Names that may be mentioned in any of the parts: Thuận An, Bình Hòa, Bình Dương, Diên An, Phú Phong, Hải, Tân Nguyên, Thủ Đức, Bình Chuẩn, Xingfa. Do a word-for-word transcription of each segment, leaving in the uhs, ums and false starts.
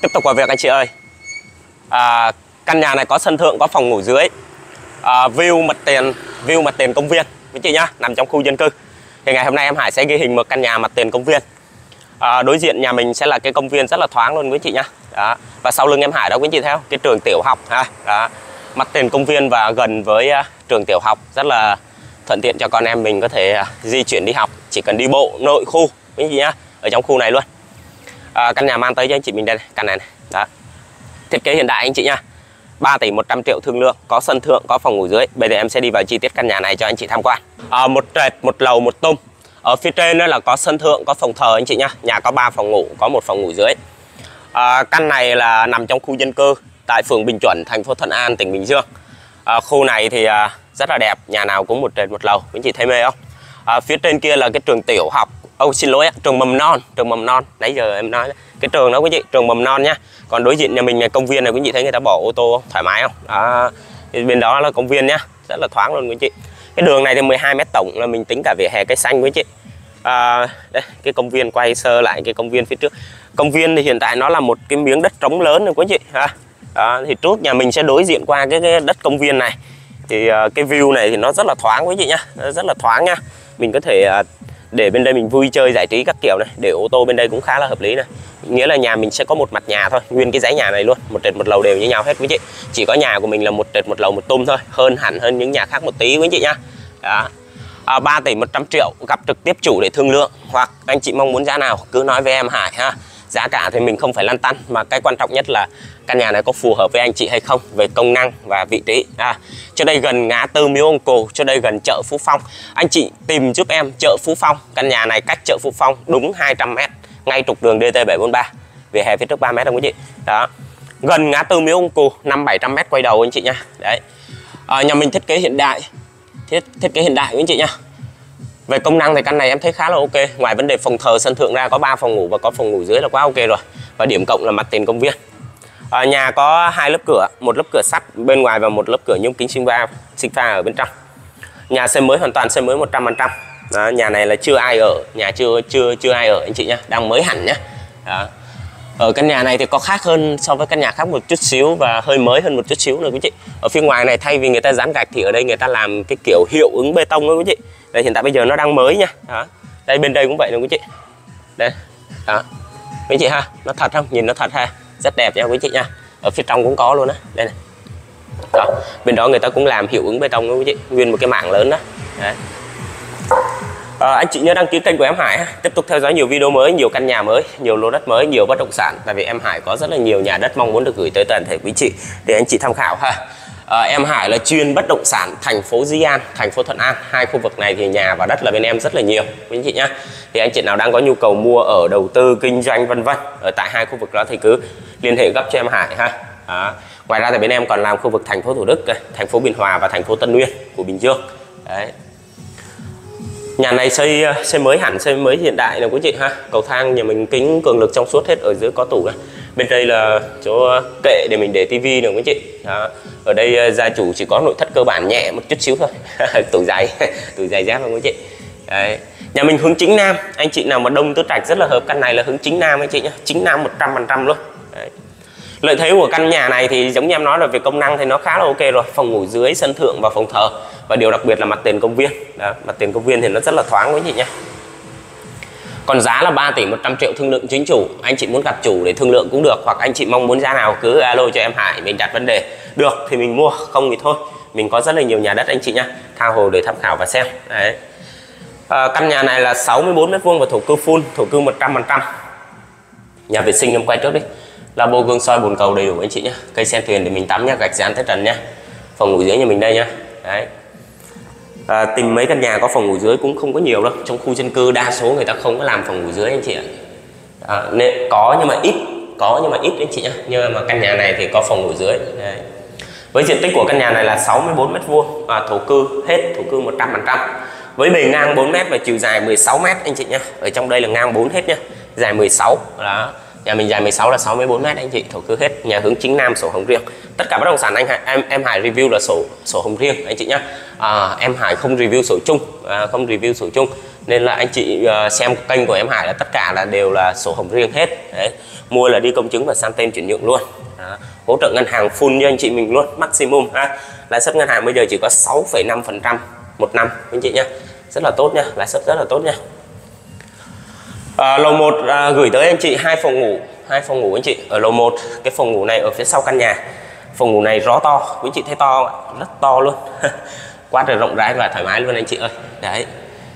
Tiếp tục vào việc anh chị ơi. à, Căn nhà này có sân thượng, có phòng ngủ dưới, à, view mặt tiền view mặt tiền công viên với chị nhá, nằm trong khu dân cư. Thì ngày hôm nay em Hải sẽ ghi hình một căn nhà mặt tiền công viên. à, Đối diện nhà mình sẽ là cái công viên rất là thoáng luôn quý chị nhá. Đó. Và sau lưng em Hải đó quý chị theo cái trường tiểu học ha. Đó. Mặt tiền công viên và gần với uh, trường tiểu học, rất là thuận tiện cho con em mình có thể uh, di chuyển đi học, chỉ cần đi bộ nội khu quý chị nhá, ở trong khu này luôn. À, căn nhà mang tới cho anh chị mình đây này, căn này này. Đó. Thiết kế hiện đại anh chị nha, ba tỷ một trăm triệu thương lượng, có sân thượng, có phòng ngủ dưới. Bây giờ em sẽ đi vào chi tiết căn nhà này cho anh chị tham quan. à, Một trệt, một lầu, một tum. Ở phía trên đó là có sân thượng, có phòng thờ anh chị nha. Nhà có ba phòng ngủ, có một phòng ngủ dưới. à, Căn này là nằm trong khu dân cư tại phường Bình Chuẩn, thành phố Thuận An, tỉnh Bình Dương. à, Khu này thì à, rất là đẹp, nhà nào cũng một trệt, một lầu, anh chị thấy mê không? à, Phía trên kia là cái trường tiểu học. Oh, xin lỗi, trường mầm non, trường mầm non. Nãy giờ em nói cái trường đó quý chị, trường mầm non nhá. Còn đối diện nhà mình là công viên này, quý chị thấy người ta bỏ ô tô thoải mái không? Đó. Bên đó là công viên nhá, rất là thoáng luôn quý chị. Cái đường này thì mười hai mét tổng là mình tính cả vỉa hè cây xanh quý chị. À, đây, cái công viên quay sơ lại cái công viên phía trước. Công viên thì hiện tại nó là một cái miếng đất trống lớn rồi quý chị. À, đó, thì trước nhà mình sẽ đối diện qua cái, cái đất công viên này. Thì cái view này thì nó rất là thoáng quý chị nhá, rất là thoáng nhá. Mình có thể để bên đây mình vui chơi giải trí các kiểu này, để ô tô bên đây cũng khá là hợp lý này. Nghĩa là nhà mình sẽ có một mặt nhà thôi, nguyên cái dãy nhà này luôn, một trệt một lầu đều như nhau hết quý chị. Chỉ có nhà của mình là một trệt một lầu một tum thôi, hơn hẳn hơn những nhà khác một tí quý chị nhá. Đó. À, ba tỷ một trăm triệu, gặp trực tiếp chủ để thương lượng, hoặc anh chị mong muốn giá nào cứ nói với em Hải ha. Giá cả thì mình không phải lăn tăn, mà cái quan trọng nhất là căn nhà này có phù hợp với anh chị hay không về công năng và vị trí. À, cho đây gần ngã tư Miếu Ông Cồ, cho đây gần chợ Phú Phong. Anh chị tìm giúp em chợ Phú Phong, căn nhà này cách chợ Phú Phong đúng hai trăm mét, ngay trục đường D T bảy bốn ba, vỉa hè phía trước ba mét không quý chị. Đó. Gần ngã tư Miếu Ông Cồ, năm bảy trăm mét quay đầu anh chị nha. Đấy. À, nhà mình thiết kế hiện đại. Thiết thiết kế hiện đại quý anh chị nha. Về công năng thì căn này em thấy khá là ok. Ngoài vấn đề phòng thờ, sân thượng ra, có ba phòng ngủ và có phòng ngủ dưới là quá ok rồi. Và điểm cộng là mặt tiền công viên. Ở nhà có hai lớp cửa, một lớp cửa sắt bên ngoài và một lớp cửa nhôm kính Xingfa, Xingfa ở bên trong. Nhà xây mới, hoàn toàn xây mới một trăm phần trăm. Đó, nhà này là chưa ai ở, nhà chưa chưa chưa ai ở anh chị nhá, đang mới hẳn nhá. Đó. Ở căn nhà này thì có khác hơn so với căn nhà khác một chút xíu và hơi mới hơn một chút xíu nữa quý chị. Ở phía ngoài này thay vì người ta dán gạch thì ở đây người ta làm cái kiểu hiệu ứng bê tông đó quý chị. Đây hiện tại bây giờ nó đang mới nha. Đó. Đây bên đây cũng vậy luôn quý chị. Đây. Đó. Quý chị ha, nó thật không? Nhìn nó thật ha. Rất đẹp nha quý chị nha. Ở phía trong cũng có luôn á. Đây này. Đó. Bên đó người ta cũng làm hiệu ứng bê tông đó quý chị. Nguyên một cái mảng lớn đó. Đấy. À, anh chị nhớ đăng ký kênh của em Hải ha. Tiếp tục theo dõi nhiều video mới, nhiều căn nhà mới, nhiều lô đất mới, nhiều bất động sản. Tại vì em Hải có rất là nhiều nhà đất mong muốn được gửi tới toàn thể quý chị để anh chị tham khảo ha. À, em Hải là chuyên bất động sản thành phố Diên An, thành phố Thuận An. Hai khu vực này thì nhà và đất là bên em rất là nhiều quý anh chị nhá. Thì anh chị nào đang có nhu cầu mua ở, đầu tư, kinh doanh vân vân ở tại hai khu vực đó thì cứ liên hệ gấp cho em Hải ha. Đó. Ngoài ra thì bên em còn làm khu vực thành phố Thủ Đức, thành phố Bình Hòa và thành phố Tân Nguyên của Bình Dương. Đấy. Nhà này xây xây mới hẳn, xây mới hiện đại này quý chị ha. Cầu thang nhà mình kính cường lực trong suốt hết, ở dưới có tủ này. Bên đây là chỗ kệ để mình để tivi này quý chị. Đó. Ở đây gia chủ chỉ có nội thất cơ bản nhẹ một chút xíu thôi. Tủ giày, tủ giày dép không quý chị. Đấy. Nhà mình hướng chính nam, anh chị nào mà đông tứ trạch rất là hợp, căn này là hướng chính nam anh chị nhá, chính nam một trăm phần trăm luôn. Đấy. Lợi thế của căn nhà này thì giống như em nói là về công năng thì nó khá là ok rồi, phòng ngủ dưới, sân thượng và phòng thờ, và điều đặc biệt là mặt tiền công viên. Đó, mặt tiền công viên thì nó rất là thoáng quý chị nhé. Còn giá là ba tỷ một trăm triệu thương lượng chính chủ, anh chị muốn gặp chủ để thương lượng cũng được, hoặc anh chị mong muốn giá nào cứ alo cho em Hải, mình đặt vấn đề được thì mình mua, không thì thôi. Mình có rất là nhiều nhà đất anh chị nhé, tha hồ để tham khảo và xem. Đấy. À, căn nhà này là sáu mươi bốn mét vuông và thổ cư full, thổ cư một trăm phần trăm. Nhà vệ sinh em quay trước đi, là bộ gương soi bồn cầu đầy đủ anh chị nhé, cây sen thuyền để mình tắm nhé, gạch dán tới trần nhé, phòng ngủ dưới nhà mình đây nhé. Đấy. À, tìm mấy căn nhà có phòng ngủ dưới cũng không có nhiều đâu, trong khu dân cư đa số người ta không có làm phòng ngủ dưới anh chị ạ. À, nên có nhưng mà ít, có nhưng mà ít anh chị nhé, nhưng mà căn nhà này thì có phòng ngủ dưới. Đấy. Với diện tích của căn nhà này là sáu mươi bốn mét vuông, à, thổ cư hết, thổ cư một trăm phần trăm, với bề ngang bốn mét và chiều dài mười sáu mét anh chị nhé. Ở trong đây là ngang bốn hết nhé, dài mười sáu. Đó. Nhà mình dài mười sáu là sáu mươi bốn mét anh chị, thổ cư hết, nhà hướng chính nam, sổ hồng riêng. Tất cả bất động sản anh Hải, em em Hải review là sổ sổ hồng riêng anh chị nhá. À, em Hải không review sổ chung, à, không review sổ chung. nên là anh chị xem kênh của em Hải là tất cả là đều là sổ hồng riêng hết đấy, mua là đi công chứng và sang tên chuyển nhượng luôn. Đó, hỗ trợ ngân hàng full cho anh chị mình luôn, maximum ha. Lãi suất ngân hàng bây giờ chỉ có sáu phẩy năm phần trăm một năm anh chị nhé, rất là tốt nha, lãi suất rất là tốt nha. À, lầu một à, gửi tới anh chị hai phòng ngủ, hai phòng ngủ anh chị ở lầu một. Cái phòng ngủ này ở phía sau căn nhà, phòng ngủ này rõ to, quý chị thấy to, rất to luôn. Quá trời rộng rãi và thoải mái luôn anh chị ơi. Đấy,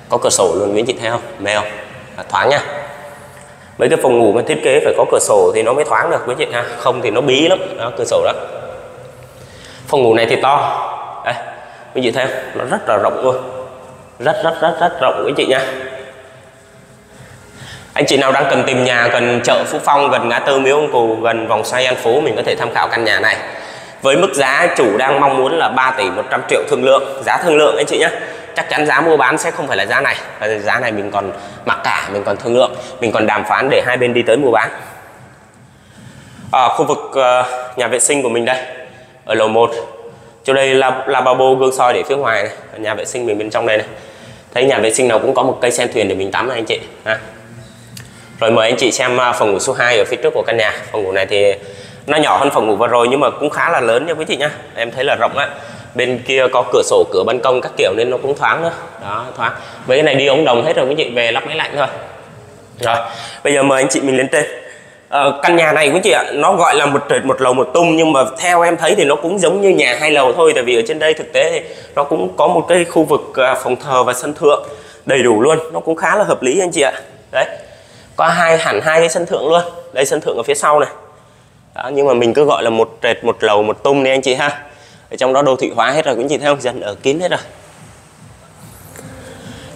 có cửa sổ luôn, quý chị thấy không, mềm không? À, thoáng nha. Mấy cái phòng ngủ mà thiết kế phải có cửa sổ thì nó mới thoáng được quý chị ha, không thì nó bí lắm. Đó, cửa sổ đó. Phòng ngủ này thì to, đấy, quý chị thấy không? Nó rất là rộng luôn, rất rất rất rất rộng quý chị nha. Anh chị nào đang cần tìm nhà gần chợ Phú Phong, gần ngã tư Miếu Ông Cù, gần vòng xoay An Phú, mình có thể tham khảo căn nhà này với mức giá chủ đang mong muốn là ba tỷ một trăm triệu thương lượng, giá thương lượng anh chị nhé. Chắc chắn giá mua bán sẽ không phải là giá này, giá này mình còn mặc cả, mình còn thương lượng, mình còn đàm phán để hai bên đi tới mua bán. Ở à, khu vực uh, nhà vệ sinh của mình đây, ở lầu một, chỗ đây là lavabo, gương soi để phía ngoài này. Ở nhà vệ sinh mình bên trong đây này, thấy nhà vệ sinh nào cũng có một cây sen thuyền để mình tắm này anh chị ha. Rồi mời anh chị xem phòng ngủ số hai ở phía trước của căn nhà. Phòng ngủ này thì nó nhỏ hơn phòng ngủ vừa rồi nhưng mà cũng khá là lớn nha quý chị nhá. Em thấy là rộng á. Bên kia có cửa sổ, cửa ban công các kiểu nên nó cũng thoáng nữa. Đó, thoáng. Với cái này đi ống đồng hết rồi quý chị, về lắp máy lạnh thôi. Rồi, bây giờ mời anh chị mình lên trên. Ờ, căn nhà này quý chị ạ, nó gọi là một trệt một lầu một tung nhưng mà theo em thấy thì nó cũng giống như nhà hai lầu thôi, tại vì ở trên đây thực tế thì nó cũng có một cái khu vực phòng thờ và sân thượng đầy đủ luôn, nó cũng khá là hợp lý anh chị ạ. Đấy. Có hai hẳn hai cái sân thượng luôn. Đây sân thượng ở phía sau này. Đó, nhưng mà mình cứ gọi là một trệt một lầu một tung đi anh chị ha. Ở trong đó đô thị hóa hết rồi quý chị thấy không? Dân ở kín hết rồi.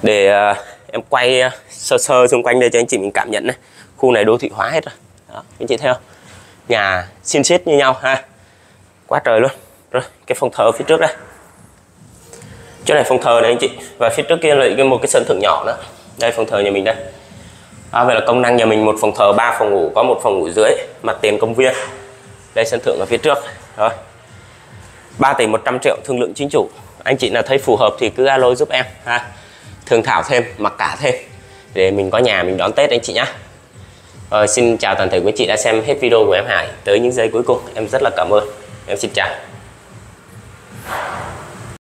Để uh, em quay uh, sơ sơ xung quanh đây cho anh chị mình cảm nhận này. Khu này đô thị hóa hết rồi. Đó, quý chị thấy không? Nhà xin xít như nhau ha. Quá trời luôn. Rồi, cái phòng thờ phía trước đây. Chỗ này phòng thờ này anh chị, và phía trước kia là một cái sân thượng nhỏ nữa. Đây phòng thờ nhà mình đây. À, vậy là công năng nhà mình một phòng thờ, ba phòng ngủ, có một phòng ngủ dưới, mặt tiền công viên. Đây sân thượng ở phía trước. Rồi. ba tỷ một trăm triệu thương lượng chính chủ. Anh chị nào thấy phù hợp thì cứ alo giúp em ha. Thương thảo thêm, mặc cả thêm để mình có nhà mình đón Tết anh chị nhá. Ờ, xin chào toàn thể quý chị đã xem hết video của em Hải tới những giây cuối cùng. Em rất là cảm ơn. Em xin chào.